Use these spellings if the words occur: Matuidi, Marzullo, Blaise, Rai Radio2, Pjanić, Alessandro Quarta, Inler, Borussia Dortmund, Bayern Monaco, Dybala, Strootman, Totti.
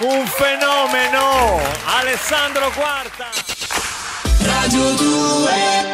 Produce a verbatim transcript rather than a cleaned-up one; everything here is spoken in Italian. Un fenomeno, Alessandro Quarta. Radio due.